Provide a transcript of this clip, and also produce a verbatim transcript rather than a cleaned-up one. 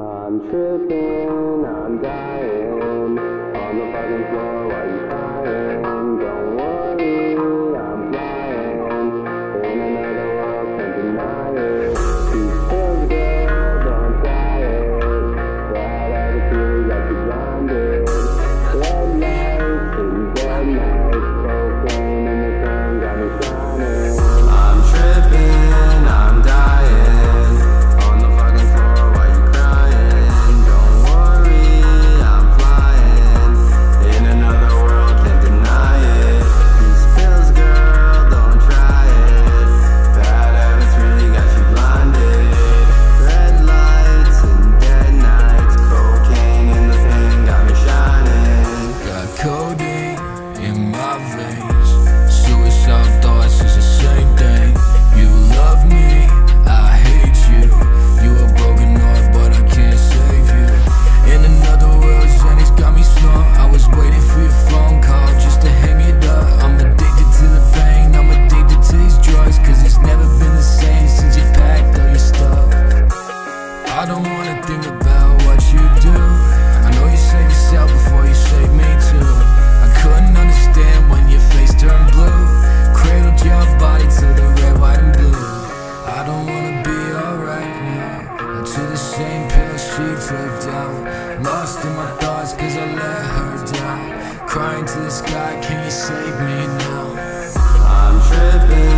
I'm tripping, I'm dying, on the fucking floor while you're crying. Don't worry, I'm flying, in another world, can't deny it. She feels good, don't try it, that attitude got you blinded. Red lights and dead nights, cocaine in the sun got me shining. I'm tripping, I'm dying. Lost in my thoughts cause I let her down. Crying to the sky, can you save me now? I'm tripping.